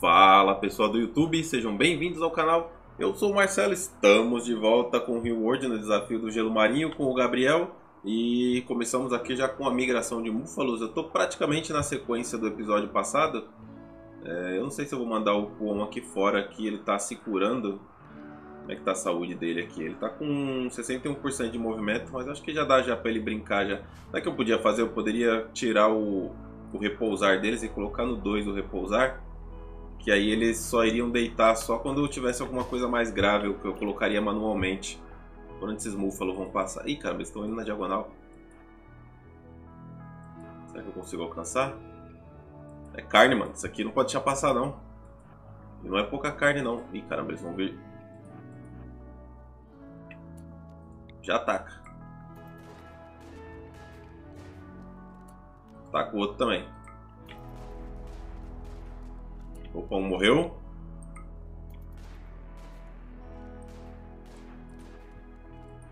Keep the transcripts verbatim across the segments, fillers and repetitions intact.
Fala pessoal do YouTube, sejam bem-vindos ao canal. Eu sou o Marcelo, estamos de volta com o Rimworld no desafio do gelo marinho com o Gabriel. E começamos aqui já com a migração de Múfalos. Eu estou praticamente na sequência do episódio passado. é, Eu não sei se eu vou mandar o Kuom aqui fora, que ele está se curando. Como é que está a saúde dele aqui? Ele está com sessenta e um por cento de movimento, mas acho que já dá já para ele brincar já. Não é que eu podia fazer, eu poderia tirar o, o repousar deles e colocar no dois o repousar, que aí eles só iriam deitar só quando eu tivesse alguma coisa mais grave, que eu colocaria manualmente. Por onde esses múfalos vão passar? Ih, cara, eles estão indo na diagonal. Será que eu consigo alcançar? É carne, mano. Isso aqui não pode deixar passar, não. E não é pouca carne, não. Ih, caramba, eles vão vir. Já ataca. Ataca o outro também. Opa, um morreu.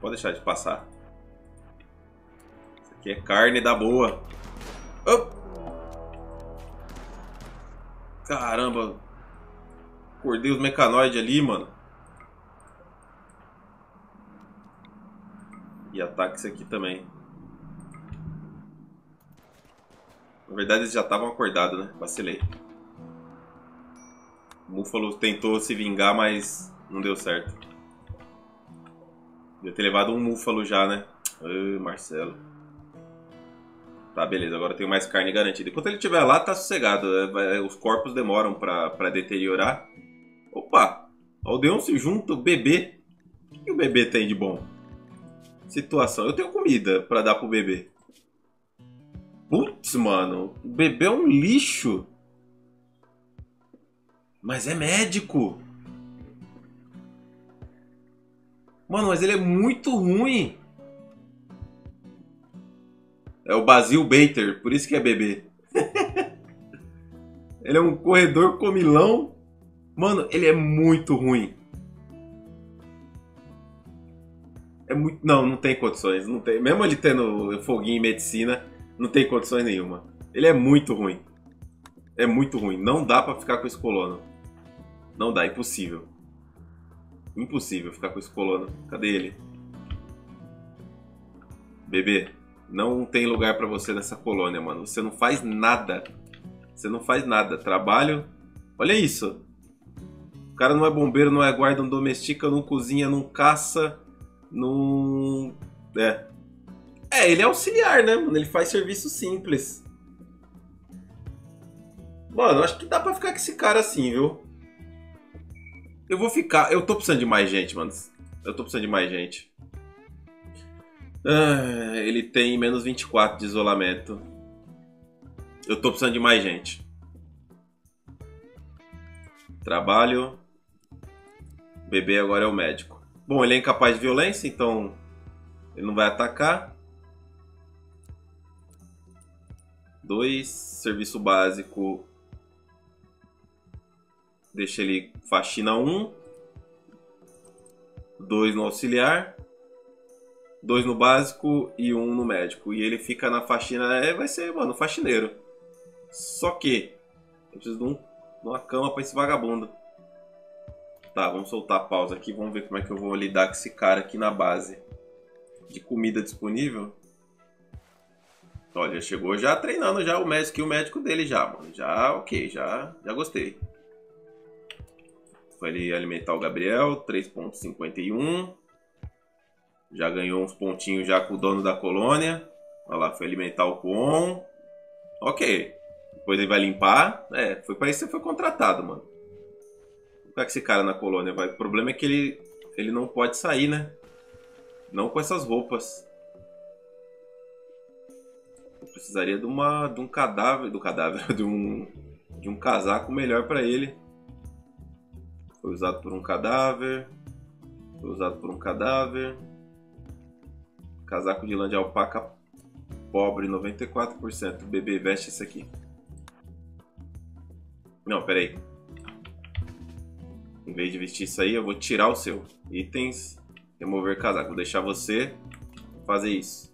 Pode deixar de passar. Isso aqui é carne da boa. Oh! Caramba. Acordei os mecanoides ali, mano. E ataque isso aqui também. Na verdade eles já estavam acordados, né? Vacilei. O Múfalo tentou se vingar, mas não deu certo. Devia ter levado um Múfalo já, né? Ai, Marcelo. Tá, beleza. Agora tem mais carne garantida. Enquanto ele estiver lá, tá sossegado. Os corpos demoram pra, pra deteriorar. Opa! Aldeão se junta, o bebê. O que o bebê tem de bom? Situação. Eu tenho comida pra dar pro bebê. Putz, mano. O bebê é um lixo. Mas é médico. Mano, mas ele é muito ruim. É o Basil Bater, por isso que é bebê. Ele é um corredor comilão. Mano, ele é muito ruim. É muito... Não, não tem condições. Não tem... Mesmo ele tendo foguinho em medicina, não tem condições nenhuma. Ele é muito ruim. É muito ruim. Não dá pra ficar com esse colono. Não dá, impossível. Impossível ficar com esse colono. Cadê ele? Bebê, não tem lugar pra você nessa colônia, mano. Você não faz nada. Você não faz nada. Trabalho... Olha isso. O cara não é bombeiro, não é guarda, não domestica, não cozinha, não caça, não... É. É, ele é auxiliar, né, mano? Ele faz serviço simples. Mano, acho que dá pra ficar com esse cara assim, viu? Eu vou ficar... Eu tô precisando de mais gente, mano. Eu tô precisando de mais gente. Ah, ele tem menos vinte e quatro de isolamento. Eu tô precisando de mais gente. Trabalho. O bebê agora é o médico. Bom, ele é incapaz de violência, então... Ele não vai atacar. Dois. Serviço básico... Deixa ele faxina um, dois no auxiliar, dois no básico e um no médico. E ele fica na faxina, é, vai ser, mano, faxineiro. Só que eu preciso de, um, de uma cama pra esse vagabundo. Tá, vamos soltar a pausa aqui, vamos ver como é que eu vou lidar com esse cara aqui na base. De comida disponível. Olha, chegou já treinando já o médico e o médico dele já, mano. Já, ok, já, já gostei. Vai ele alimentar o Gabriel, três ponto cinquenta e um. Já ganhou uns pontinhos já com o dono da colônia. Olha lá, foi alimentar o Kwon. Ok. Depois ele vai limpar. É, foi para isso que você foi contratado, mano. Vou ficar com esse cara na colônia, vai. O problema é que ele, ele não pode sair, né? Não com essas roupas. Eu precisaria de, uma, de um cadáver... Do cadáver, de um, de um casaco melhor para ele. Foi usado por um cadáver. Foi usado por um cadáver. Casaco de lã de alpaca pobre, noventa e quatro por cento. O bebê veste esse aqui. Não, peraí. Em vez de vestir isso aí, eu vou tirar o seu. Itens. Remover casaco. Vou deixar você fazer isso.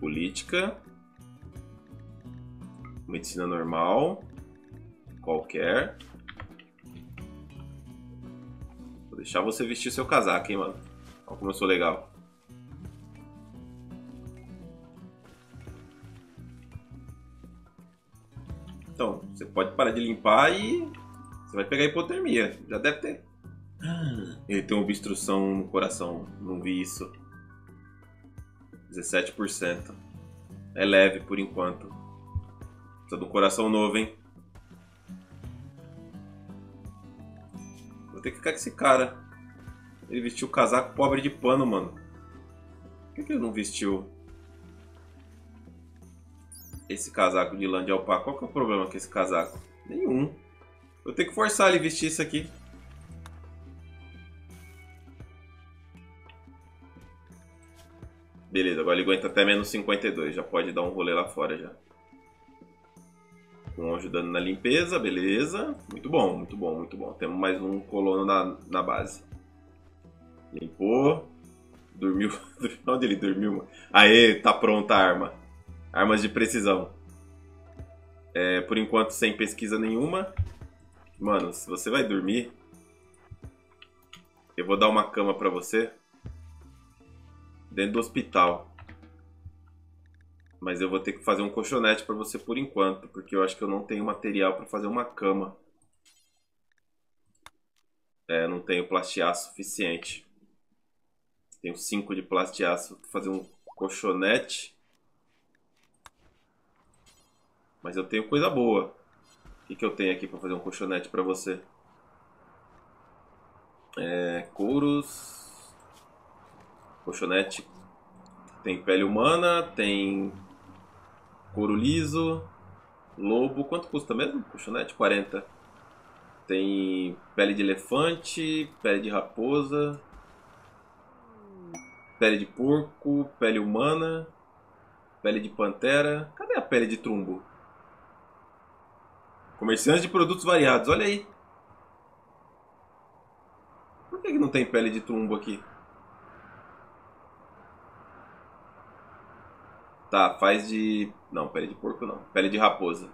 Política. Medicina normal. qualquer. Vou deixar você vestir seu casaco, hein, mano. Olha como eu sou legal. Então, você pode parar de limpar e você vai pegar hipotermia. Já deve ter. Ele tem uma obstrução no coração. Não vi isso. dezessete por cento. É leve por enquanto. Precisa de um coração novo, hein? Vou ter que ficar com esse cara. Ele vestiu o casaco pobre de pano, mano. Por que, que ele não vestiu esse casaco de lã de alpaca? Qual que é o problema com esse casaco? Nenhum. Vou ter que forçar ele a vestir isso aqui. Beleza, agora ele aguenta até menos cinquenta e dois. Já pode dar um rolê lá fora já. Um ajudando na limpeza, beleza. Muito bom, muito bom, muito bom. Temos mais um colono na, na base. Limpou. Dormiu. Onde ele dormiu, mano? Aê, tá pronta a arma. Armas de precisão. É, por enquanto, sem pesquisa nenhuma. Mano, se você vai dormir, eu vou dar uma cama pra você. Dentro do hospital. Mas eu vou ter que fazer um colchonete pra você por enquanto, porque eu acho que eu não tenho material pra fazer uma cama. É, não tenho plastiaço suficiente. Tenho cinco de plastiaço pra fazer um colchonete. Mas eu tenho coisa boa. O que, que eu tenho aqui pra fazer um colchonete pra você? É, couros... Colchonete tem pele humana, tem couro liso, lobo. Quanto custa mesmo? Colchonete? quarenta. Tem pele de elefante, pele de raposa, pele de porco, pele humana, pele de pantera. Cadê a pele de trumbo? Comerciantes de produtos variados, olha aí. Por que que não tem pele de trumbo aqui? Tá, faz de... Não, pele de porco não. Pele de raposa.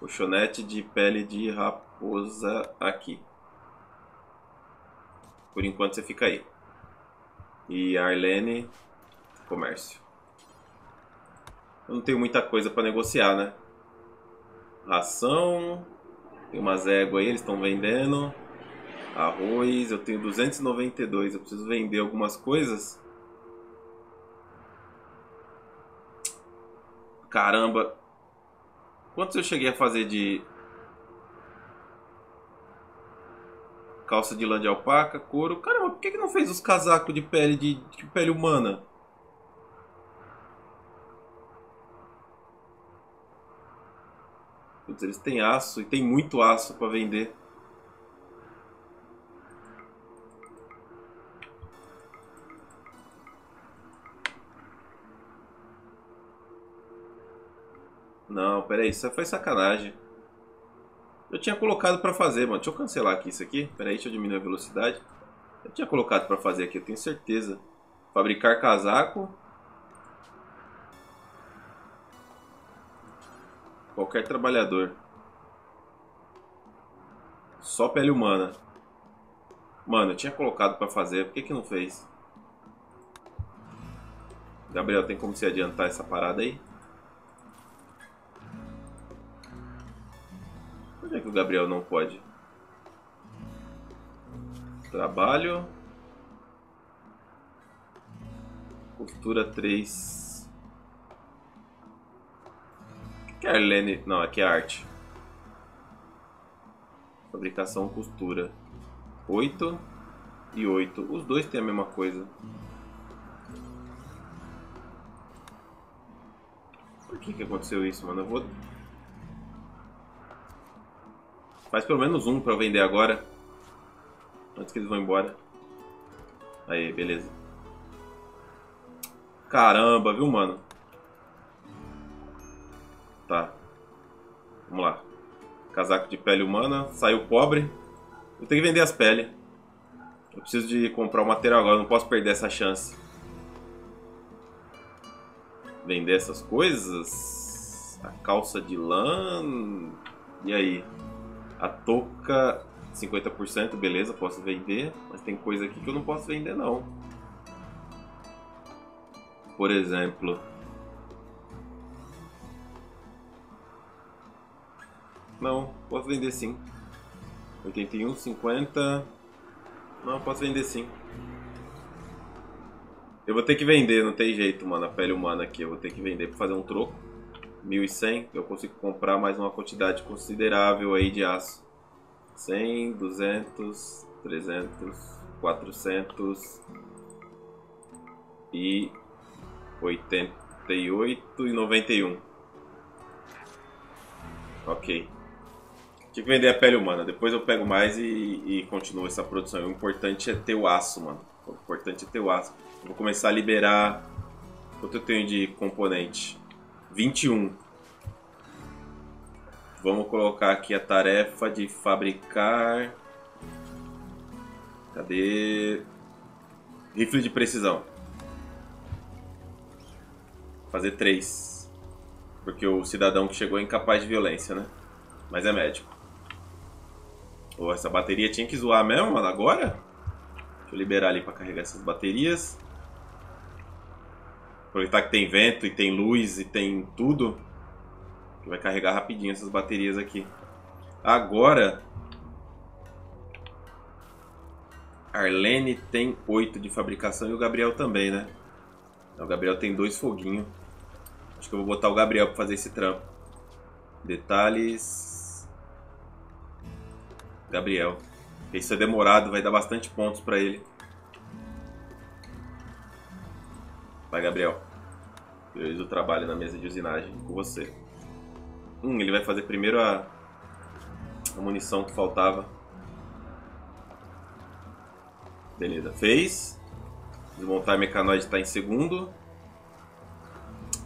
Colchonete de pele de raposa aqui. Por enquanto você fica aí. E Arlene, comércio. Eu não tenho muita coisa pra negociar, né? Ração. Tem umas éguas aí, eles estão vendendo. Arroz. Eu tenho duzentos e noventa e dois. Eu preciso vender algumas coisas. Caramba, quantos eu cheguei a fazer de calça de lã de alpaca, couro? Caramba, por que que não fez os casacos de pele, de, de pele humana? Putz, eles têm aço e tem muito aço para vender. Não, peraí, isso foi sacanagem. Eu tinha colocado pra fazer, mano. Deixa eu cancelar aqui isso aqui. Peraí, deixa eu diminuir a velocidade. Eu tinha colocado pra fazer aqui, eu tenho certeza. Fabricar casaco. Qualquer trabalhador. Só pele humana. Mano, eu tinha colocado pra fazer. Por que que não fez? Gabriel, tem como se adiantar essa parada aí? Onde é que o Gabriel não pode? Trabalho. Costura três. O que é Arlene? Não, aqui é arte. Fabricação, costura. oito e oito. Os dois têm a mesma coisa. Por que que aconteceu isso, mano? Eu vou... Faz pelo menos um pra vender agora. Antes que eles vão embora. Aí, beleza. Caramba, viu, mano? Tá. Vamos lá. Casaco de pele humana. Saiu pobre. Vou ter que vender as peles. Eu preciso de comprar o material agora. Não posso perder essa chance. Vender essas coisas. A calça de lã... E aí? A touca cinquenta por cento, beleza, posso vender, mas tem coisa aqui que eu não posso vender não. Por exemplo... Não, posso vender sim. oitenta e um, cinquenta... Não, posso vender sim. Eu vou ter que vender, não tem jeito, mano. A pele humana aqui, eu vou ter que vender pra fazer um troco. mil e cem, eu consigo comprar mais uma quantidade considerável aí de aço. cem, duzentos, trezentos, quatrocentos e oitenta e oito e noventa e um. Ok. Tinha que vender a pele humana, depois eu pego mais e, e continuo essa produção. E o importante é ter o aço, mano. O importante é ter o aço. Eu vou começar a liberar... Quanto eu tenho de componente? vinte e um. Vamos colocar aqui a tarefa de fabricar... Cadê? Rifle de precisão. Fazer três. Porque o cidadão que chegou é incapaz de violência, né? Mas é médico. Oh, essa bateria tinha que zoar mesmo, mano, agora? Deixa eu liberar ali pra carregar essas baterias. Aproveitar que tem vento e tem luz e tem tudo. Que vai carregar rapidinho essas baterias aqui. Agora... Arlene tem oito de fabricação e o Gabriel também, né? O Gabriel tem dois foguinhos. Acho que eu vou botar o Gabriel pra fazer esse trampo. Detalhes... Gabriel. Isso é demorado, vai dar bastante pontos pra ele. Vai, Gabriel. Priorizo o trabalho na mesa de usinagem com você. Hum, ele vai fazer primeiro a, a munição que faltava. Beleza, fez. Desmontar a mecanoide tá em segundo.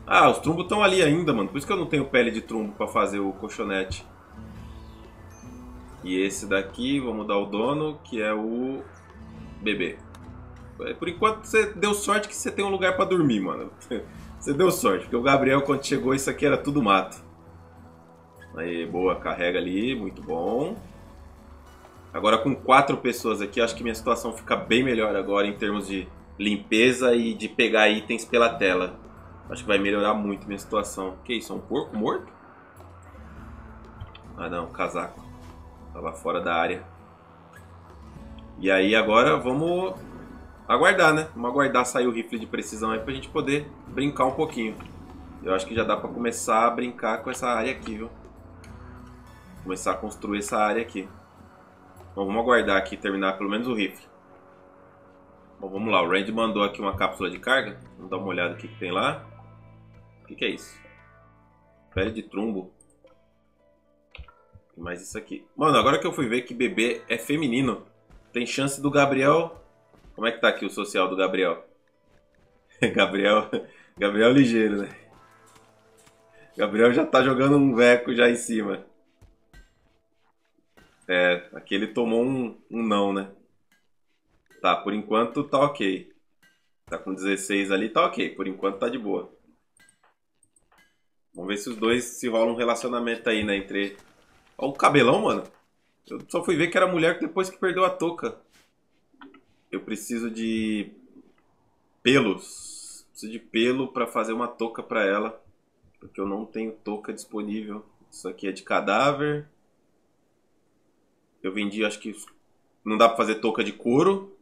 Ah, os trumbos estão ali ainda, mano. Por isso que eu não tenho pele de trumbo pra fazer o colchonete. E esse daqui, vou mudar o dono, que é o bebê. Por enquanto, você deu sorte que você tem um lugar pra dormir, mano. Você deu sorte, porque o Gabriel, quando chegou, isso aqui era tudo mato. Aí, boa, carrega ali, muito bom. Agora, com quatro pessoas aqui, acho que minha situação fica bem melhor agora em termos de limpeza e de pegar itens pela tela. Acho que vai melhorar muito minha situação. Que isso, é um porco morto? Ah, não, casaco. Tava fora da área. E aí agora vamos aguardar, né? Vamos aguardar sair o rifle de precisão aí pra gente poder brincar um pouquinho. Eu acho que já dá pra começar a brincar com essa área aqui, viu? Começar a construir essa área aqui. Então vamos aguardar aqui terminar pelo menos o rifle. Bom, vamos lá. O Rand mandou aqui uma cápsula de carga. Vamos dar uma olhada no que que tem lá. O que que é isso? Pele de trumbo. Mas isso aqui... Mano, agora que eu fui ver que bebê é feminino. Tem chance do Gabriel... Como é que tá aqui o social do Gabriel? Gabriel... Gabriel ligeiro, né? Gabriel já tá jogando um veco já em cima. É, aqui ele tomou um, um não, né? Tá, por enquanto tá ok. Tá com dezesseis ali, tá ok. Por enquanto tá de boa. Vamos ver se os dois se rolam um relacionamento aí, né? Entre... Olha o cabelão, mano. Eu só fui ver que era mulher depois que perdeu a touca. Eu preciso de pelos. Preciso de pelo pra fazer uma touca pra ela. Porque eu não tenho touca disponível. Isso aqui é de cadáver. Eu vendi, acho que não dá pra fazer touca de couro.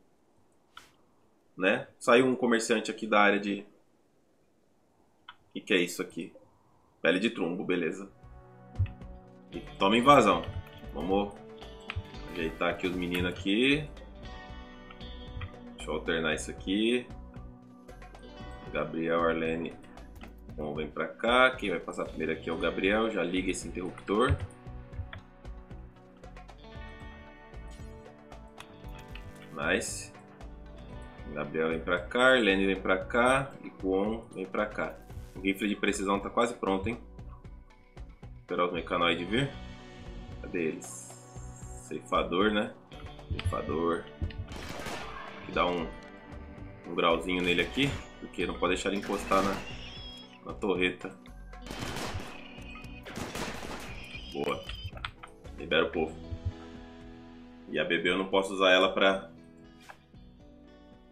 Né? Saiu um comerciante aqui da área de... O que que é isso aqui? Pele de trumbo, beleza. Toma invasão. Vamos ajeitar aqui os meninos aqui. Deixa eu alternar isso aqui. Gabriel, Arlene. Bom, vem pra cá. Quem vai passar primeiro aqui é o Gabriel. Já liga esse interruptor. Nice. Gabriel vem pra cá. Arlene vem pra cá. E Kwon vem pra cá. O rifle de precisão tá quase pronto, hein? Esperar os mecanoides vir. Cadê eles? Ceifador, né? Ceifador. Tem que dar um, um grauzinho nele aqui, porque não pode deixar ele encostar na, na torreta. Boa. Libera o povo. E a bebê eu não posso usar ela pra...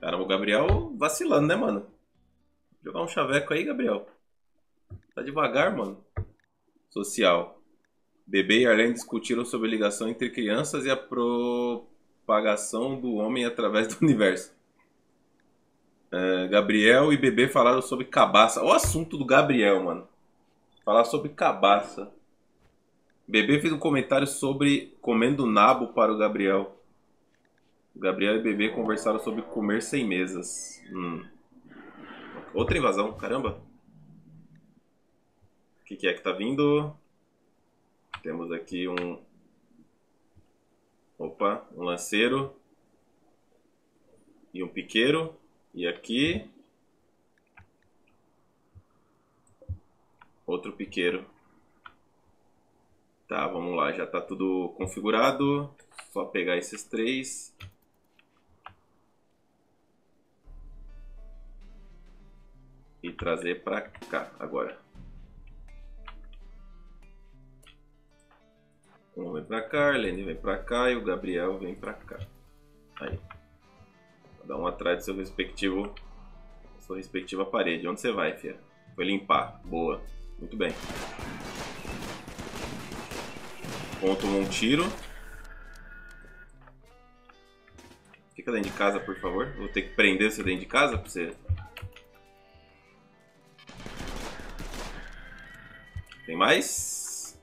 Cara, o Gabriel vacilando, né, mano? Jogar um chaveco aí, Gabriel. Tá devagar, mano. Social. Bebê e Arlene discutiram sobre a ligação entre crianças e a propagação do homem através do universo. Uh, Gabriel e Bebê falaram sobre cabaça. Olha o assunto do Gabriel, mano. Falar sobre cabaça. Bebê fez um comentário sobre comendo nabo para o Gabriel. O Gabriel e Bebê conversaram sobre comer sem mesas. Hum. Outra invasão, caramba. O que, que é que tá vindo? Temos aqui um... Opa, um lanceiro. E um piqueiro. E aqui... Outro piqueiro. Tá, vamos lá. Já tá tudo configurado. Só pegar esses três. E trazer pra cá agora. Um vem pra cá, a Arlene vem pra cá e o Gabriel vem pra cá. Aí. Cada um atrás do seu respectivo... Sua respectiva parede. Onde você vai, filha? Foi limpar. Boa. Muito bem. Ponto, tomou um tiro. Fica dentro de casa, por favor. Vou ter que prender você dentro de casa pra você... Tem mais?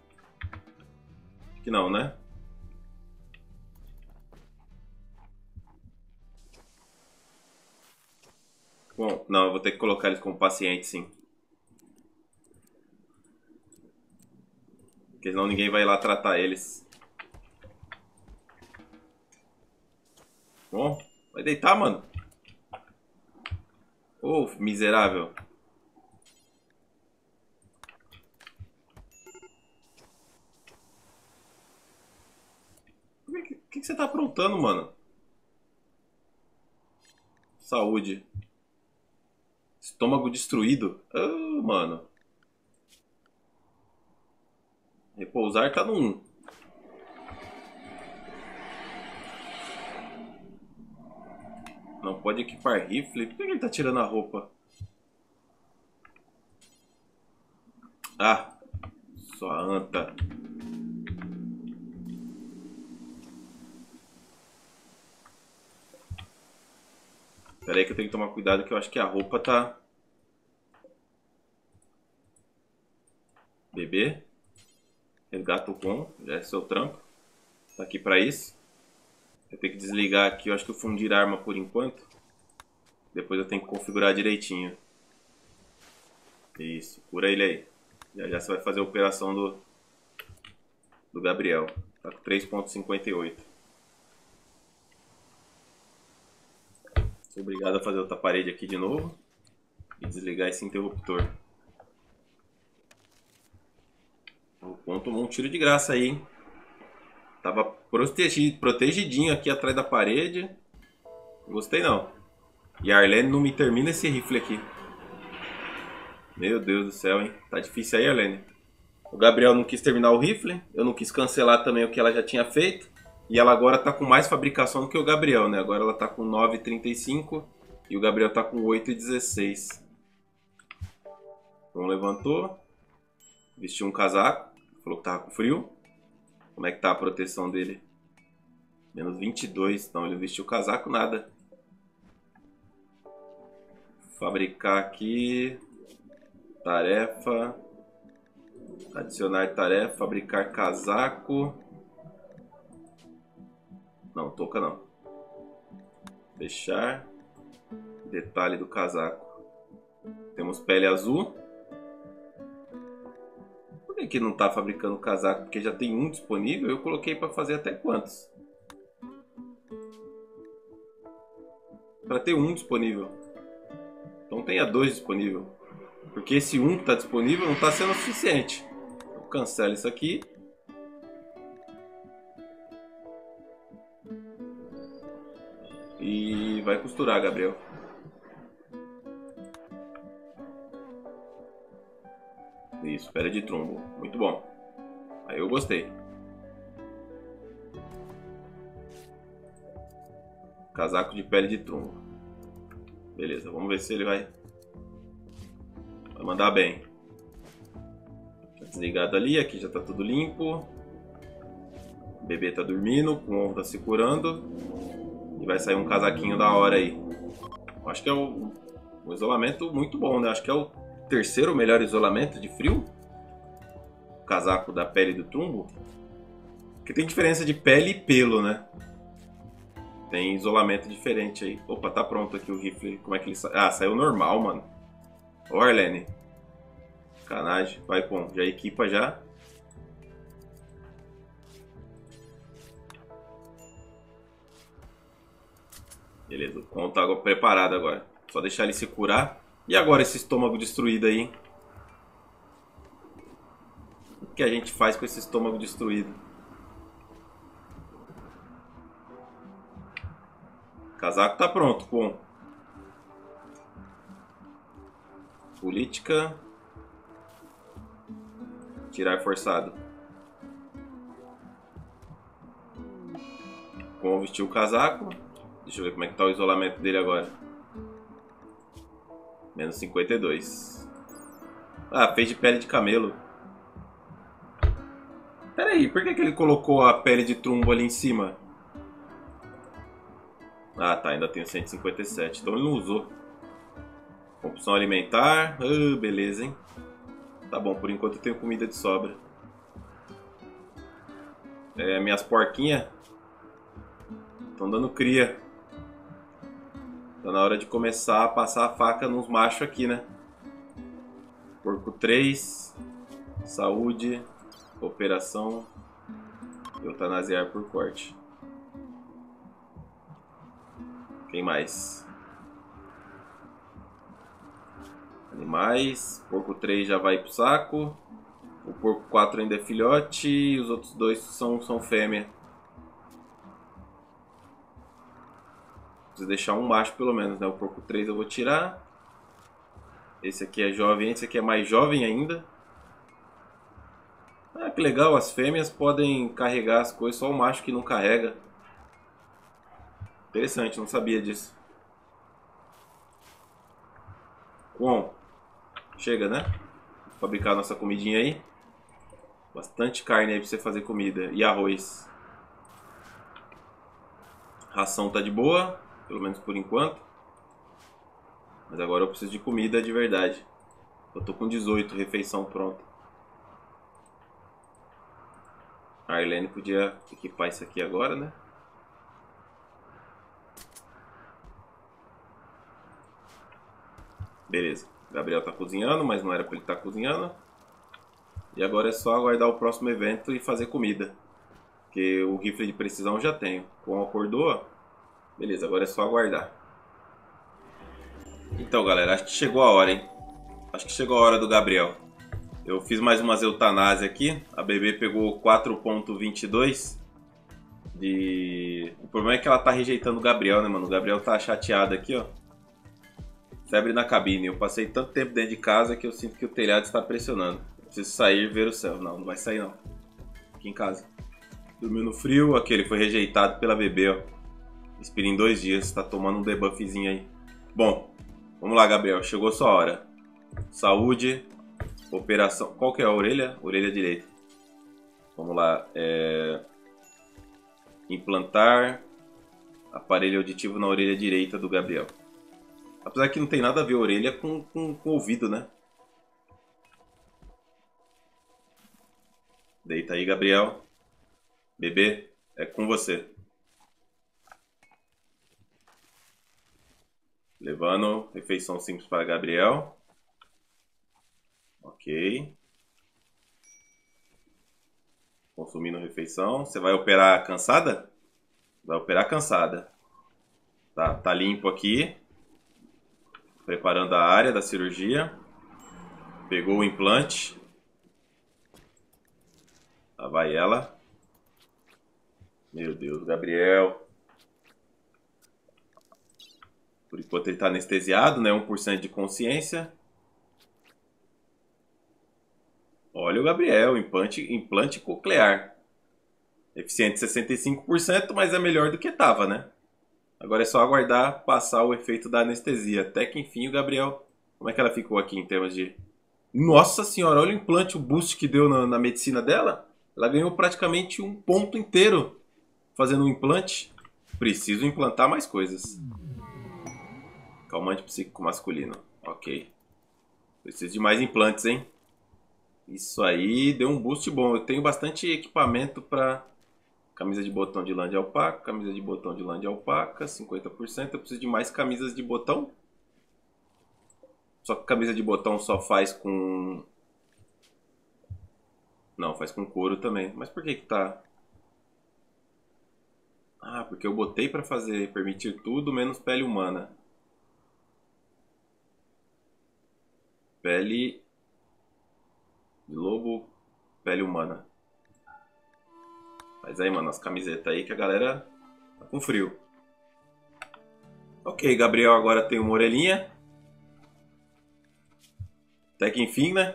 Que não, né? Bom, não, eu vou ter que colocar eles como paciente, sim. Porque senão ninguém vai lá tratar eles. Bom, vai deitar, mano. Ô, oh, miserável. O que, que você tá aprontando, mano? Saúde. Estômago destruído. Oh, mano. Repousar tá no um. Não pode equipar rifle. Por que ele tá tirando a roupa? Ah. Sua anta. Pera aí que eu tenho que tomar cuidado que eu acho que a roupa tá... Bebê. Resgata o Kwon. Já é seu trampo. Tá aqui pra isso. Eu tenho que desligar aqui. Eu acho que eu fundir arma por enquanto. Depois eu tenho que configurar direitinho. Isso. Cura ele aí. Já já você vai fazer a operação do... Do Gabriel. Tá com três ponto cinquenta e oito. Sou obrigado a fazer outra parede aqui de novo e desligar esse interruptor. O Kwon tomou um tiro de graça aí, hein? Tava protegi protegidinho aqui atrás da parede. Não gostei não. E a Arlene não me termina esse rifle aqui. Meu Deus do céu, hein? Tá difícil aí, Arlene. O Gabriel não quis terminar o rifle. Eu não quis cancelar também o que ela já tinha feito. E ela agora tá com mais fabricação do que o Gabriel, né? Agora ela tá com nove vírgula trinta e cinco e o Gabriel tá com oito vírgula dezesseis. Então levantou, vestiu um casaco, falou que tava com frio. Como é que tá a proteção dele? Menos vinte e dois, então ele vestiu o casaco, nada. Fabricar aqui, tarefa, adicionar tarefa, fabricar casaco... Não, touca não. Fechar. Detalhe do casaco. Temos pele azul. Por que, que não tá fabricando casaco? Porque já tem um disponível. Eu coloquei para fazer até quantos? Para ter um disponível. Então tenha dois disponível. Porque esse um que tá disponível não tá sendo o suficiente. Eu cancelo isso aqui. E vai costurar, Gabriel. Isso, pera de trombo. Muito bom. Aí eu gostei. Casaco de pele de trunco. Beleza, vamos ver se ele vai... Vai mandar bem. Tá desligado ali, aqui já tá tudo limpo. O bebê tá dormindo, o Kuom tá se curando. E vai sair um casaquinho da hora aí. Acho que é um, um isolamento muito bom, né? Acho que é o terceiro melhor isolamento de frio. O casaco da pele do trunco. Porque tem diferença de pele e pelo, né? Tem isolamento diferente aí. Opa, tá pronto aqui o rifle. Como é que ele saiu? Ah, saiu normal, mano. Ô, Arlene. Canagem. Vai, Kwon. Já equipa, já. Beleza, o Kwon tá preparado agora. Só deixar ele se curar. E agora esse estômago destruído aí? O que a gente faz com esse estômago destruído? O casaco tá pronto, Kwon. Política. Tirar forçado. Kwon vestiu o casaco. Deixa eu ver como é que tá o isolamento dele agora. Menos cinquenta e dois. Ah, fez de pele de camelo. Pera aí, por que que ele colocou a pele de trumbo ali em cima? Ah, tá, ainda tem cento e cinquenta e sete. Então ele não usou. Compulsão alimentar. Ah, beleza, hein? Tá bom, por enquanto eu tenho comida de sobra. É, minhas porquinhas estão dando cria. Tá na hora de começar a passar a faca nos machos aqui, né? Porco três. Saúde. Operação. Eutanasiar por corte. Quem mais? Animais, porco três já vai pro saco. O porco quatro ainda é filhote e os outros dois são, são fêmea. Preciso deixar um macho pelo menos, né? O porco três eu vou tirar. Esse aqui é jovem, esse aqui é mais jovem ainda. Ah, que legal, as fêmeas podem carregar as coisas, só o macho que não carrega. Interessante, não sabia disso. Bom, chega, né? Vou fabricar nossa comidinha aí. Bastante carne aí pra você fazer comida. E arroz. Ração tá de boa. Pelo menos por enquanto. Mas agora eu preciso de comida de verdade. Eu tô com dezoito, refeição pronta. A Arlene podia equipar isso aqui agora, né? Beleza, Gabriel tá cozinhando, mas não era pra ele estar cozinhando. E agora é só aguardar o próximo evento e fazer comida. Porque o rifle de precisão eu já tenho. Kwon acordou. Beleza, agora é só aguardar. Então galera, acho que chegou a hora, hein? Acho que chegou a hora do Gabriel. Eu fiz mais umas eutanásias aqui. A bebê pegou quatro ponto vinte e dois. De... O problema é que ela tá rejeitando o Gabriel, né, mano? O Gabriel tá chateado aqui, ó. Febre na cabine. Eu passei tanto tempo dentro de casa que eu sinto que o telhado está pressionando. Eu preciso sair e ver o céu. Não, não vai sair não. Aqui em casa. Dormiu no frio. Aquele foi rejeitado pela bebê, ó. Expira em dois dias. Tá tomando um debuffzinho aí. Bom, vamos lá, Gabriel. Chegou a sua hora. Saúde. Operação. Qual que é a orelha? Orelha direita. Vamos lá. É... Implantar aparelho auditivo na orelha direita do Gabriel. Apesar que não tem nada a ver a orelha com, com, com o ouvido, né? Deita aí, Gabriel. Bebê, é com você. Levando refeição simples para Gabriel. Ok. Consumindo refeição. Você vai operar cansada? Vai operar cansada. Tá, tá limpo aqui. Preparando a área da cirurgia. Pegou o implante. Lá vai ela. Meu Deus, Gabriel. Por enquanto ele está anestesiado, né? um por cento de consciência. Olha o Gabriel, implante, implante coclear. Eficiente sessenta e cinco por cento, mas é melhor do que estava, né? Agora é só aguardar passar o efeito da anestesia. Até que enfim o Gabriel... Como é que ela ficou aqui em termos de... Nossa senhora, olha o implante, o boost que deu na, na medicina dela. Ela ganhou praticamente um ponto inteiro fazendo um implante. Preciso implantar mais coisas. Calmante psíquico masculino. Ok. Preciso de mais implantes, hein? Isso aí deu um boost bom. Eu tenho bastante equipamento para... Camisa de botão de lã de alpaca, camisa de botão de lã de alpaca, cinquenta por cento. Eu preciso de mais camisas de botão. Só que camisa de botão só faz com... Não, faz com couro também. Mas por que que tá... Ah, porque eu botei pra fazer permitir tudo menos pele humana. Pele... de lobo, pele humana. Mas aí, mano, as camisetas aí que a galera tá com frio. Ok, Gabriel agora tem uma orelhinha. Até que enfim, né?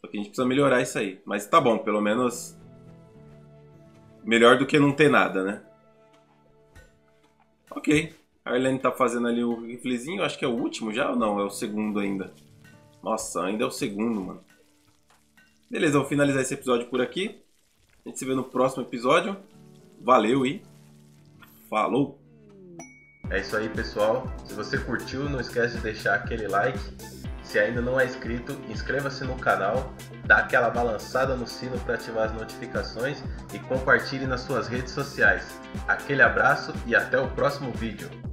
Só que a gente precisa melhorar isso aí. Mas tá bom, pelo menos... Melhor do que não ter nada, né? Ok. A Arlene tá fazendo ali o riflezinho. Acho que é o último já ou não? É o segundo ainda. Nossa, ainda é o segundo, mano. Beleza, vou finalizar esse episódio por aqui. A gente se vê no próximo episódio. Valeu e falou! É isso aí, pessoal. Se você curtiu, não esquece de deixar aquele like. Se ainda não é inscrito, inscreva-se no canal, dá aquela balançada no sino para ativar as notificações e compartilhe nas suas redes sociais. Aquele abraço e até o próximo vídeo!